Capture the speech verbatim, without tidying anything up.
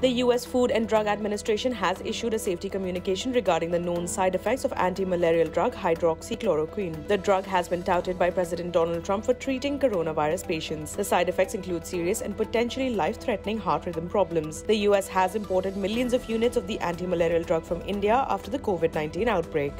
The U S Food and Drug Administration has issued a safety communication regarding the known side effects of anti-malarial drug hydroxychloroquine. The drug has been touted by President Donald Trump for treating coronavirus patients. The side effects include serious and potentially life-threatening heart rhythm problems. The U S has imported millions of units of the anti-malarial drug from India after the COVID nineteen outbreak.